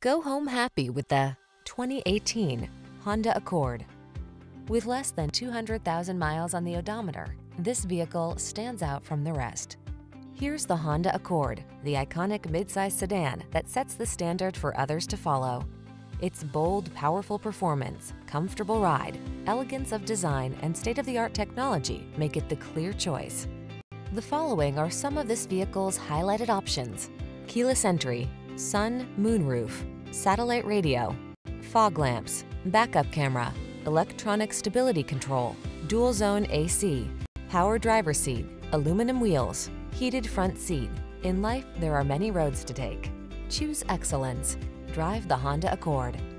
Go home happy with the 2018 Honda Accord. With less than 200,000 miles on the odometer, this vehicle stands out from the rest. Here's the Honda Accord, the iconic midsize sedan that sets the standard for others to follow. Its bold, powerful performance, comfortable ride, elegance of design, and state-of-the-art technology make it the clear choice. The following are some of this vehicle's highlighted options: keyless entry, sun, moonroof, satellite radio, fog lamps, backup camera, electronic stability control, dual zone AC, power driver seat, aluminum wheels, heated front seat. In life, there are many roads to take. Choose excellence. Drive the Honda Accord.